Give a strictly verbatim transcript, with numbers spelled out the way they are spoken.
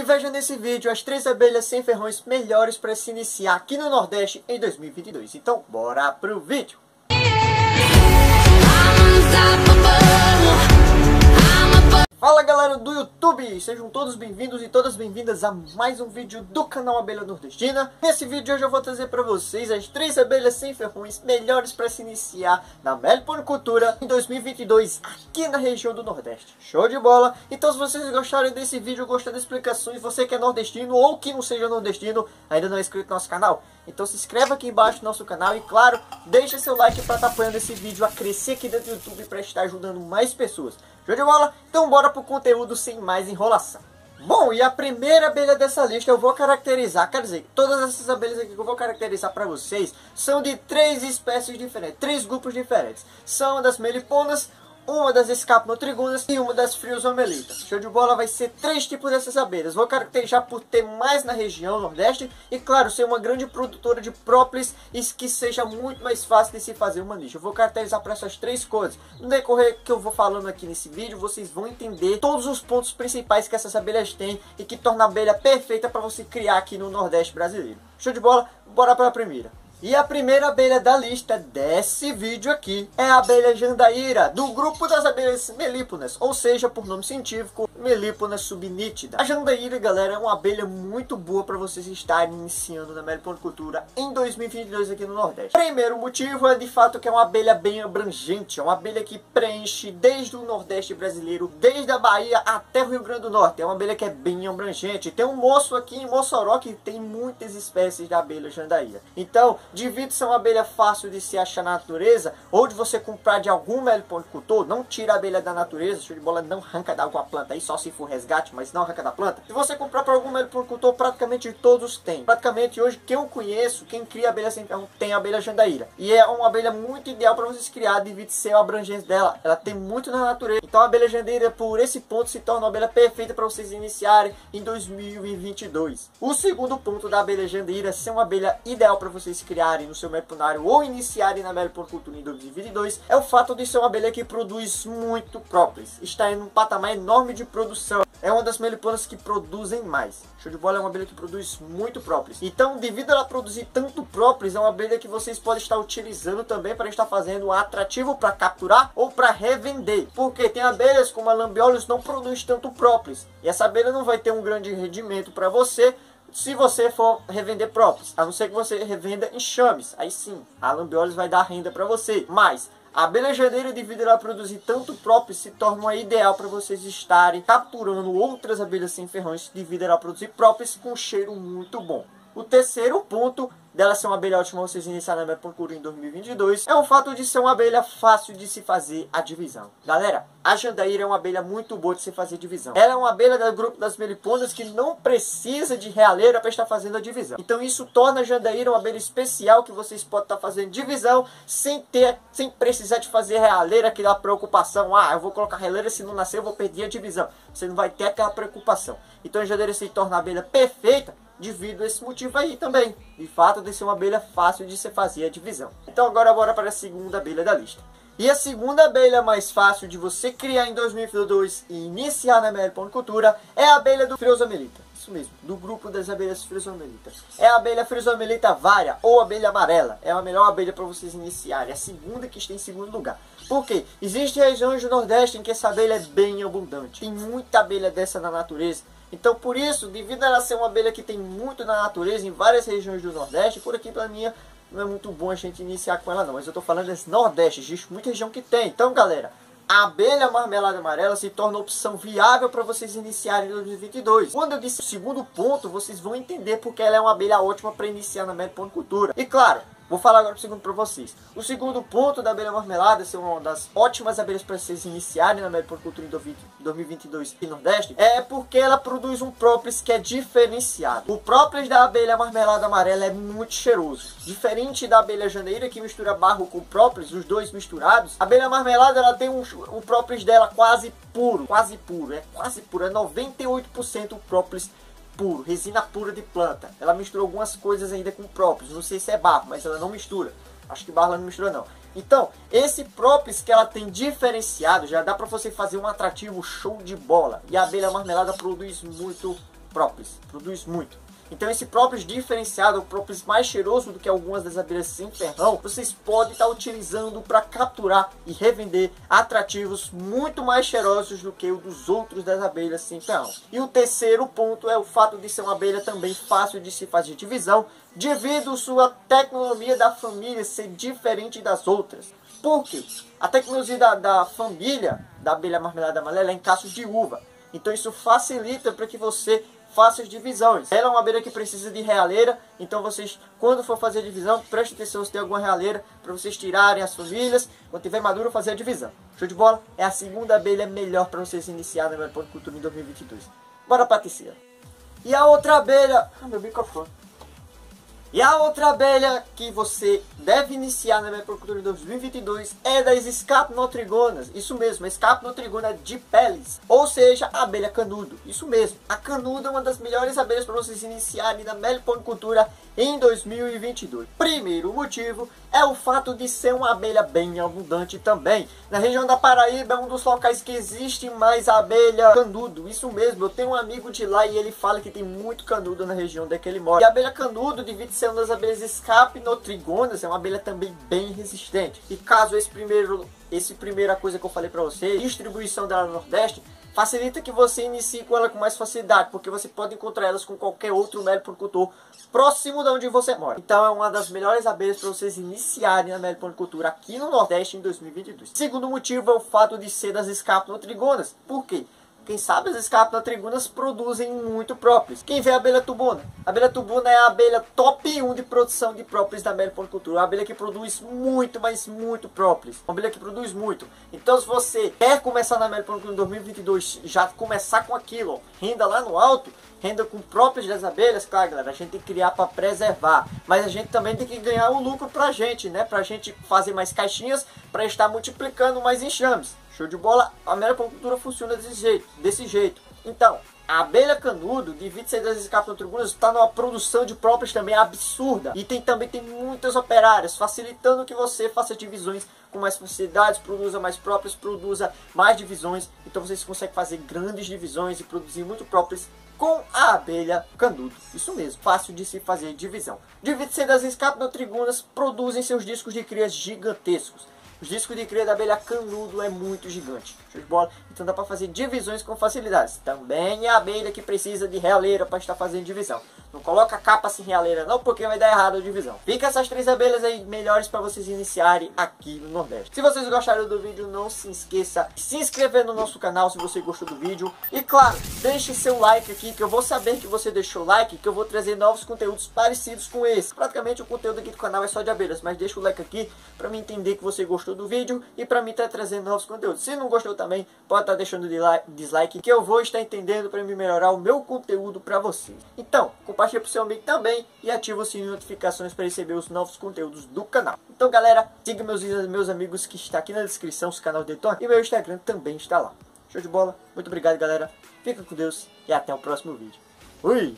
E veja nesse vídeo as três abelhas sem ferrões melhores para se iniciar aqui no Nordeste em dois mil e vinte e dois. Então, bora pro vídeo! Fala galera do YouTube, sejam todos bem-vindos e todas bem-vindas a mais um vídeo do canal Abelha Nordestina. Nesse vídeo hoje eu vou trazer para vocês as três abelhas sem ferrões melhores para se iniciar na meliponicultura em dois mil e vinte e dois aqui na região do Nordeste. Show de bola! Então se vocês gostaram desse vídeo, gostaram das explicações, você que é nordestino ou que não seja nordestino, ainda não é inscrito no nosso canal, então se inscreva aqui embaixo no nosso canal e claro, deixa seu like para estar apoiando esse vídeo a crescer aqui dentro do YouTube para estar ajudando mais pessoas. Show de bola? Então bora para o conteúdo sem mais enrolação. Bom, e a primeira abelha dessa lista eu vou caracterizar, quer dizer, todas essas abelhas aqui que eu vou caracterizar para vocês são de três espécies diferentes, três grupos diferentes. São das meliponas, uma das escapnotrigunas e uma das friosomelitas. Show de bola, vai ser três tipos dessas abelhas. Vou caracterizar por ter mais na região Nordeste e, claro, ser uma grande produtora de própolis e que seja muito mais fácil de se fazer uma nicho. Eu vou caracterizar para essas três coisas. No decorrer que eu vou falando aqui nesse vídeo, vocês vão entender todos os pontos principais que essas abelhas têm e que torna a abelha perfeita para você criar aqui no Nordeste brasileiro. Show de bola, bora para a primeira. E a primeira abelha da lista desse vídeo aqui é a abelha jandaíra, do grupo das abelhas melíponas, ou seja, por nome científico, Melipona subnítida. A jandaíra, galera, é uma abelha muito boa para vocês estarem iniciando na meliponicultura em dois mil e vinte e dois aqui no Nordeste. Primeiro motivo é de fato que é uma abelha bem abrangente, é uma abelha que preenche desde o Nordeste brasileiro, desde a Bahia até o Rio Grande do Norte. É uma abelha que é bem abrangente. Tem um moço aqui em Mossoró que tem muitas espécies da abelha jandaíra. Então, devido a ser uma abelha fácil de se achar na natureza, ou de você comprar de algum meliponicultor, não tira a abelha da natureza, show de bola, não arranca de alguma planta aí, só se for resgate, mas não arranca da planta. Se você comprar para algum meliponicultor, praticamente todos têm. Praticamente hoje, quem eu conheço, quem cria abelha sem ferrão, tem a abelha jandaíra. E é uma abelha muito ideal para vocês criar, devido a ser a abrangência dela. Ela tem muito na natureza. Então a abelha jandaíra, por esse ponto, se torna uma abelha perfeita para vocês iniciarem em dois mil e vinte e dois. O segundo ponto da abelha jandaíra ser uma abelha ideal para vocês criar no seu meliponário ou iniciarem na meliponicultura em dois mil e vinte e dois é o fato de ser uma abelha que produz muito própolis, está em um patamar enorme de produção, é uma das meliponas que produzem mais. Show de bola, é uma abelha que produz muito própolis. Então, devido a ela produzir tanto própolis, é uma abelha que vocês podem estar utilizando também para estar fazendo atrativo para capturar ou para revender, porque tem abelhas como a Lambiolus não produz tanto própolis e essa abelha não vai ter um grande rendimento para você se você for revender própolis, a não ser que você revenda enxames, aí sim, a Lambiolus vai dar renda para você. Mas a abelha jandaíra, devido a ela produzir tanto própolis, se torna uma ideal para vocês estarem capturando outras abelhas sem ferrões, devido a ela produzir própolis com um cheiro muito bom. O terceiro ponto dela ser uma abelha ótima vocês iniciarem na meliponicultura em dois mil e vinte e dois é o fato de ser uma abelha fácil de se fazer a divisão. Galera, a jandaíra é uma abelha muito boa de se fazer divisão. Ela é uma abelha do grupo das meliponas que não precisa de realeira para estar fazendo a divisão. Então isso torna a jandaíra uma abelha especial que vocês podem estar fazendo divisão sem ter, sem precisar de fazer realeira, aquela preocupação, ah, eu vou colocar realeira, se não nascer eu vou perder a divisão. Você não vai ter aquela preocupação. Então a jandaíra se torna a abelha perfeita devido a esse motivo aí também, de fato de ser uma abelha fácil de se fazer a divisão. Então agora bora para a segunda abelha da lista. E a segunda abelha mais fácil de você criar em dois mil e vinte e dois e iniciar na meliponicultura é a abelha do Friosomelita. Isso mesmo, do grupo das abelhas friosomelitas. É a abelha friosomelita varia ou abelha amarela. É a melhor abelha para vocês iniciarem. É a segunda que está em segundo lugar. Por quê? Existem regiões do Nordeste em que essa abelha é bem abundante. Tem muita abelha dessa na natureza. Então, por isso, devido a ela ser uma abelha que tem muito na natureza, em várias regiões do Nordeste, por aqui pra mim não é muito bom a gente iniciar com ela não. Mas eu tô falando desse Nordeste, existe muita região que tem. Então, galera, a abelha marmelada amarela se torna a opção viável para vocês iniciarem em dois mil e vinte e dois. Quando eu disse o segundo ponto, vocês vão entender porque ela é uma abelha ótima para iniciar na meliponicultura. E claro, vou falar agora o segundo para vocês. O segundo ponto da abelha marmelada ser uma das ótimas abelhas para vocês iniciarem na meliponicultura em dois mil e vinte e dois e Nordeste é porque ela produz um própolis que é diferenciado. O própolis da abelha marmelada amarela é muito cheiroso. Diferente da abelha jandaíra que mistura barro com própolis, os dois misturados, a abelha marmelada ela tem um, o própolis dela quase puro, quase puro, é quase puro, é noventa e oito por cento própolis puro, resina pura de planta. Ela mistura algumas coisas ainda com própolis, não sei se é barro, mas ela não mistura. Acho que barro ela não mistura não. Então, esse própolis que ela tem diferenciado, já dá para você fazer um atrativo show de bola. E a abelha marmelada produz muito própolis, produz muito. Então esse própolis diferenciado, o própolis mais cheiroso do que algumas das abelhas sem ferrão, vocês podem estar utilizando para capturar e revender atrativos muito mais cheirosos do que o dos outros das abelhas sem ferrão. E o terceiro ponto é o fato de ser uma abelha também fácil de se fazer divisão, devido sua tecnologia da família ser diferente das outras. Por quê? A tecnologia da, da família da abelha marmelada amarela é em cachos de uva. Então isso facilita para que você faça as divisões. Ela é uma abelha que precisa de realeira, então vocês, quando for fazer a divisão, preste atenção se tem alguma realeira para vocês tirarem as famílias, quando tiver maduro, fazer a divisão. Show de bola? É a segunda abelha melhor para vocês iniciarem na Meliponicultura em dois mil e vinte e dois. Bora, Patrícia. E a outra abelha... Ah, meu microfone. E a outra abelha que você deve iniciar na Meliponicultura em dois mil e vinte e dois é das Scapnotrigonas. Isso mesmo, a Scapnotrigona de peles, ou seja, a abelha canudo. Isso mesmo, a canudo é uma das melhores abelhas para vocês iniciarem na Meliponicultura em dois mil e vinte e dois. Primeiro motivo é o fato de ser uma abelha bem abundante também. Na região da Paraíba é um dos locais que existe mais abelha canudo. Isso mesmo, eu tenho um amigo de lá e ele fala que tem muito canudo na região onde ele mora. E a abelha canudo divide é uma das abelhas Scapnotrigonas, é uma abelha também bem resistente. E caso esse primeiro, esse primeira coisa que eu falei para vocês, distribuição dela no Nordeste, facilita que você inicie com ela com mais facilidade, porque você pode encontrar elas com qualquer outro meliponicultor próximo de onde você mora. Então é uma das melhores abelhas para vocês iniciarem a meliponicultura aqui no Nordeste em dois mil e vinte e dois. Segundo motivo é o fato de ser das Scapnotrigonas. Por quê? Quem sabe as Scapnotrigonas produzem muito própolis. Quem vê a abelha tubona? A abelha tubona é a abelha top um de produção de própolis da meliponicultura. A abelha que produz muito, mas muito própolis. Uma abelha que produz muito. Então se você quer começar na meliponicultura em dois mil e vinte e dois, já começar com aquilo, ó, renda lá no alto, renda com própolis das abelhas, claro galera, a gente tem que criar para preservar. Mas a gente também tem que ganhar o um lucro pra gente, né? Pra gente fazer mais caixinhas, pra estar multiplicando mais enxames. Show de bola, a meliponicultura funciona desse jeito, desse jeito. Então, a abelha canudo de vinte e seis das Scapnotrigonas está numa produção de própolis também absurda. E tem, também tem muitas operárias, facilitando que você faça divisões com mais facilidades, produza mais própolis, produza mais divisões. Então vocês conseguem fazer grandes divisões e produzir muito própolis com a abelha canudo. Isso mesmo, fácil de se fazer divisão. De vinte e seis das Scapnotrigonas produzem seus discos de crias gigantescos. Os discos de cria da abelha canudo é muito gigante. Show de bola. Então dá para fazer divisões com facilidades. Também é a abelha que precisa de realeira para estar fazendo divisão. Não coloca capa sem realeira não, porque vai dar errado a divisão. Fica essas três abelhas aí melhores para vocês iniciarem aqui no Nordeste. Se vocês gostaram do vídeo, não se esqueça de se inscrever no nosso canal se você gostou do vídeo. E claro, deixe seu like aqui, que eu vou saber que você deixou like, que eu vou trazer novos conteúdos parecidos com esse. Praticamente o conteúdo aqui do canal é só de abelhas, mas deixa o like aqui para mim entender que você gostou do vídeo e para mim estar trazendo novos conteúdos. Se não gostou também, pode estar deixando de like, dislike, que eu vou estar entendendo para me melhorar o meu conteúdo para vocês. Então, compartilha para o seu amigo também e ativa o sininho de notificações para receber os novos conteúdos do canal. Então, galera, siga meus meus amigos que está aqui na descrição, os canal de Tom, e meu Instagram também está lá. Show de bola. Muito obrigado, galera. Fica com Deus e até o próximo vídeo. Fui!